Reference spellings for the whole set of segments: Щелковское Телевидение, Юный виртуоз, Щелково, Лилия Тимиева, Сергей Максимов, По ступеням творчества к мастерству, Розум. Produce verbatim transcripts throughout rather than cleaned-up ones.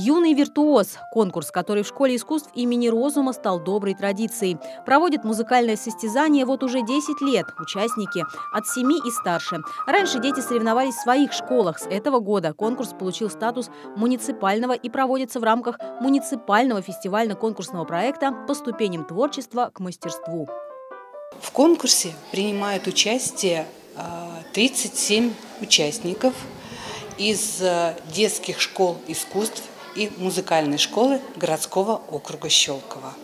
«Юный виртуоз» – конкурс, который в школе искусств имени Розума стал доброй традицией. Проводит музыкальное состязание вот уже десять лет. Участники от семи и старше. Раньше дети соревновались в своих школах. С этого года конкурс получил статус муниципального и проводится в рамках муниципального фестивально-конкурсного проекта «По ступеням творчества к мастерству». В конкурсе принимают участие тридцать семь участников из детских школ искусств и музыкальной школы городского округа Щелково.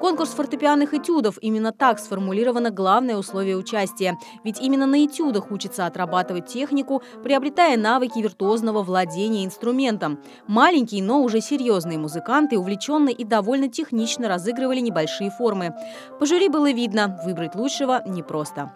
Конкурс фортепианных этюдов – именно так сформулировано главное условие участия. Ведь именно на этюдах учатся отрабатывать технику, приобретая навыки виртуозного владения инструментом. Маленькие, но уже серьезные музыканты увлеченно и довольно технично разыгрывали небольшие формы. По жюри было видно – выбрать лучшего непросто.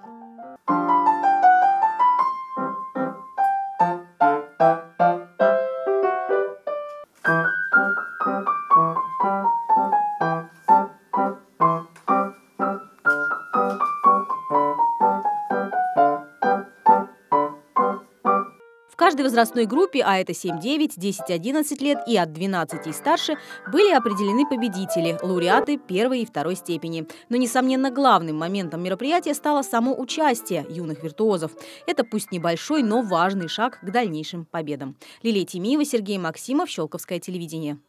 В каждой возрастной группе, а это семь-девять, десять-одиннадцать лет и от двенадцати и старше, были определены победители, лауреаты первой и второй степени. Но, несомненно, главным моментом мероприятия стало само участие юных виртуозов. Это пусть небольшой, но важный шаг к дальнейшим победам. Лилия Тимиева, Сергей Максимов, Щелковское телевидение.